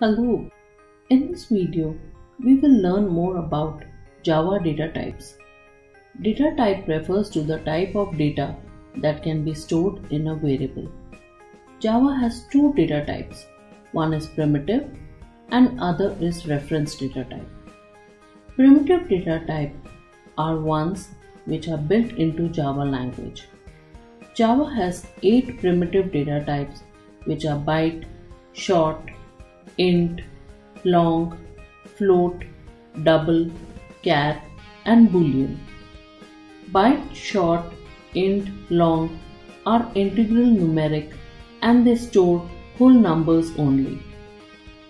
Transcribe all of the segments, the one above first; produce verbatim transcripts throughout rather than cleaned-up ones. Hello, in this video, we will learn more about Java data types. Data type refers to the type of data that can be stored in a variable. Java has two data types, one is primitive and other is reference data type. Primitive data type are ones which are built into Java language. Java has eight primitive data types which are byte, short, int, long, float, double, char and boolean. Byte, short, int, long are integral numeric and they store whole numbers only.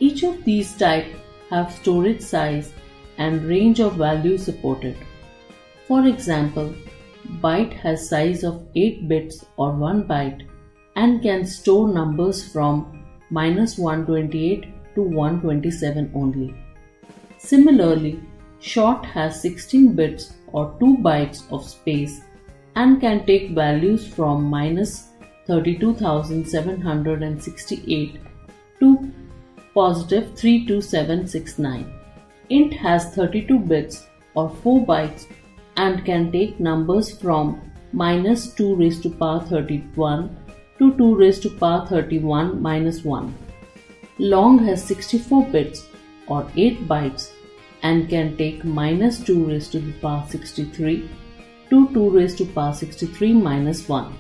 Each of these types have storage size and range of values supported. For example, byte has size of eight bits or one byte and can store numbers from minus one twenty-eight to one twenty-seven only. Similarly, short has sixteen bits or two bytes of space and can take values from minus thirty-two thousand seven hundred sixty-eight to positive three two seven six nine. Int has thirty-two bits or four bytes and can take numbers from minus two raised to power thirty-one to two raised to power thirty-one minus one. Long has sixty-four bits or eight bytes and can take minus two raised to the power sixty-three to two raised to power sixty-three minus one.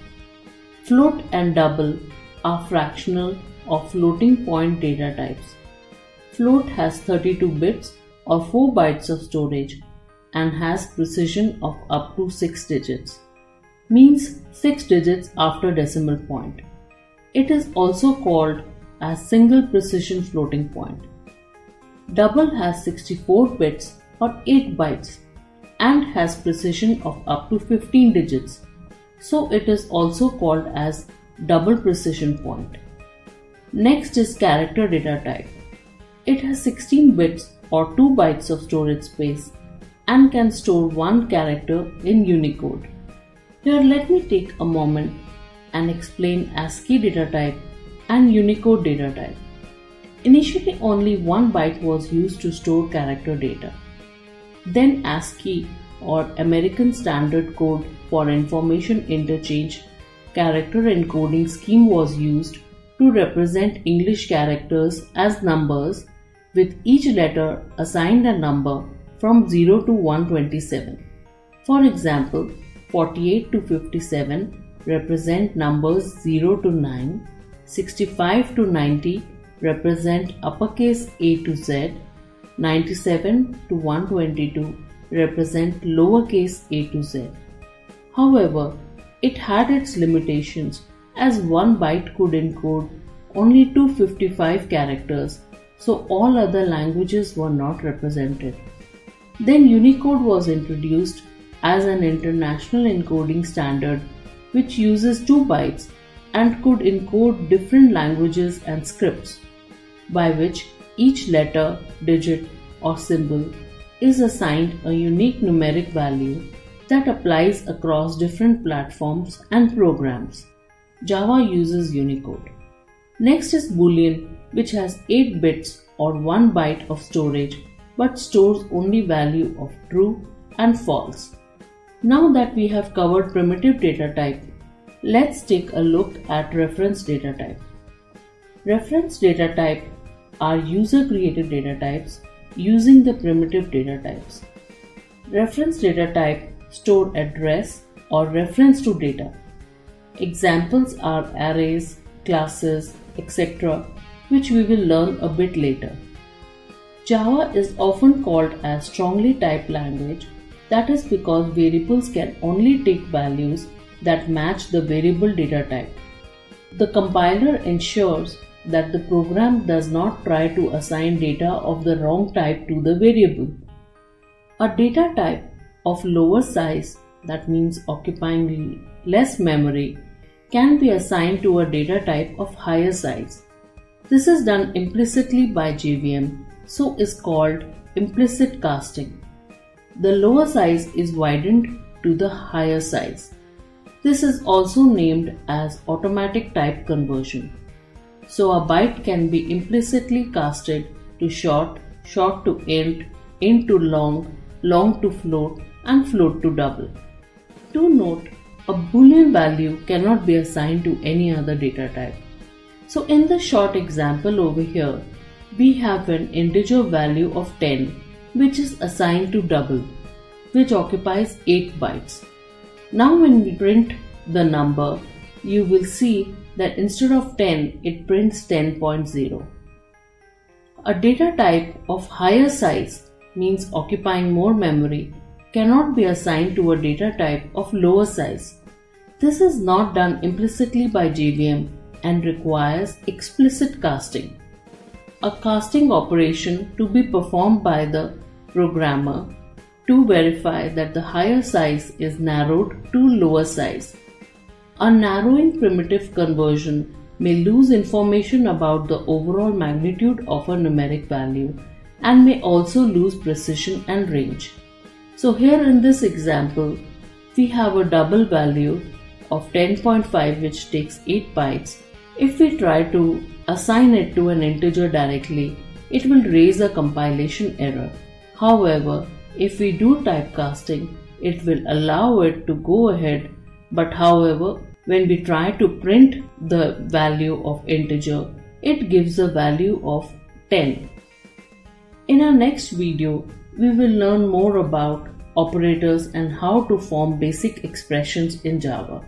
Float and double are fractional or floating point data types. Float has thirty-two bits or four bytes of storage and has precision of up to six digits. Means six digits after decimal point. It is also called as single precision floating point. Double has sixty-four bits or eight bytes and has precision of up to fifteen digits. So it is also called as double precision point. Next is character data type. It has sixteen bits or two bytes of storage space and can store one character in Unicode. Here let me take a moment and explain ASCII data type and Unicode data type. Initially only one byte was used to store character data. Then ASCII or American Standard Code for Information Interchange character encoding scheme was used to represent English characters as numbers with each letter assigned a number from zero to one twenty-seven. For example, forty-eight to fifty-seven represent numbers zero to nine, sixty-five to ninety represent uppercase A to Z, ninety-seven to one twenty-two represent lowercase a to z. However, it had its limitations as one byte could encode only two hundred fifty-five characters, so all other languages were not represented. Then Unicode was introduced as an international encoding standard which uses two bytes and could encode different languages and scripts, by which each letter, digit or symbol is assigned a unique numeric value that applies across different platforms and programs. Java uses Unicode. Next is Boolean, which has eight bits or one byte of storage but stores only value of true and false. Now that we have covered primitive data type, let's take a look at reference data type. Reference data type are user-created data types using the primitive data types. Reference data type store address or reference to data. Examples are arrays, classes, et cetera, which we will learn a bit later. Java is often called a strongly typed language. That is because variables can only take values that match the variable data type. The compiler ensures that the program does not try to assign data of the wrong type to the variable. A data type of lower size, that means occupying less memory, can be assigned to a data type of higher size. This is done implicitly by J V M, so is called implicit casting. The lower size is widened to the higher size. This is also named as automatic type conversion. So a byte can be implicitly casted to short, short to int, int to long, long to float, and float to double. To note, a boolean value cannot be assigned to any other data type. So in the short example over here, we have an integer value of ten which is assigned to double, which occupies eight bytes. Now when we print the number, you will see that instead of ten, it prints ten point zero. A data type of higher size, means occupying more memory, cannot be assigned to a data type of lower size. This is not done implicitly by J V M and requires explicit casting, a casting operation to be performed by the programmer to verify that the higher size is narrowed to lower size. A narrowing primitive conversion may lose information about the overall magnitude of a numeric value and may also lose precision and range. So here in this example, we have a double value of ten point five which takes eight bytes. If we try to assign it to an integer directly, it will raise a compilation error. However, if we do typecasting, it will allow it to go ahead, but however, when we try to print the value of integer, it gives a value of ten. In our next video, we will learn more about operators and how to form basic expressions in Java.